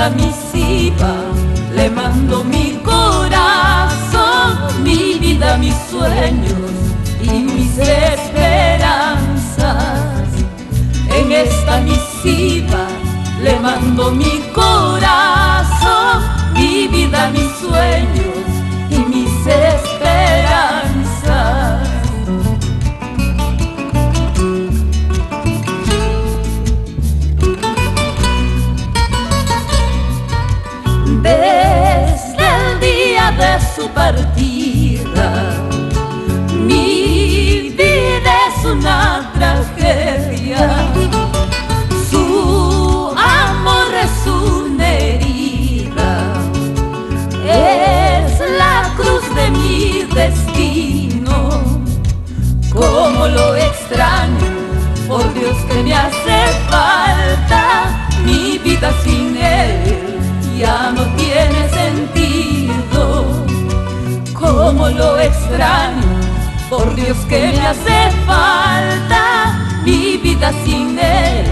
esta misiva le mando mi corazón, mi vida, mis sueños y mis esperanzas. En esta misiva le mando mi corazón, mi vida, mis sueños y mis esperanzas. Desde el día de su partida, mi vida es una tragedia. Como lo extraño, por Dios que me hace falta, mi vida sin él ya no tiene sentido. Como lo extraño, por Dios que me hace falta, mi vida sin él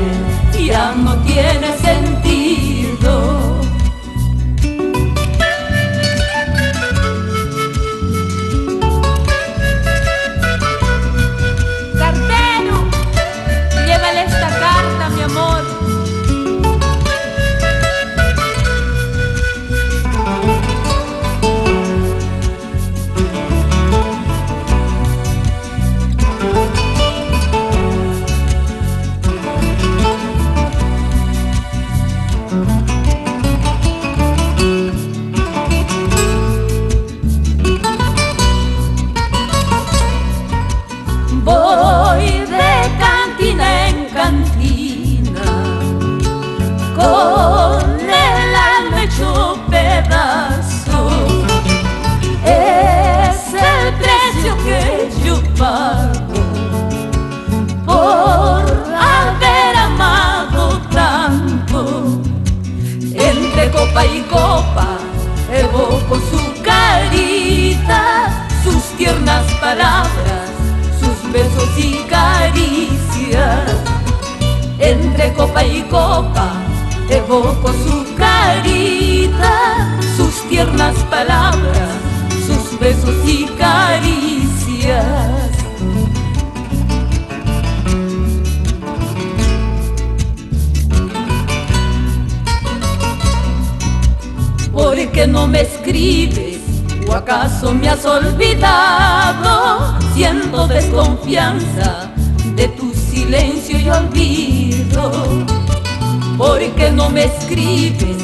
ya no tiene sentido. Y copa, evoco su carita, sus tiernas palabras, sus besos y caricias. Entre copa y copa, evoco su carita, sus tiernas palabras, sus besos y caricias. ¿Por qué no me escribes? ¿O acaso me has olvidado? Siento desconfianza de tu silencio y olvido. ¿Por qué no me escribes?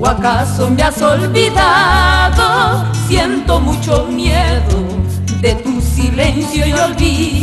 ¿O acaso me has olvidado? Siento mucho miedo de tu silencio y olvido.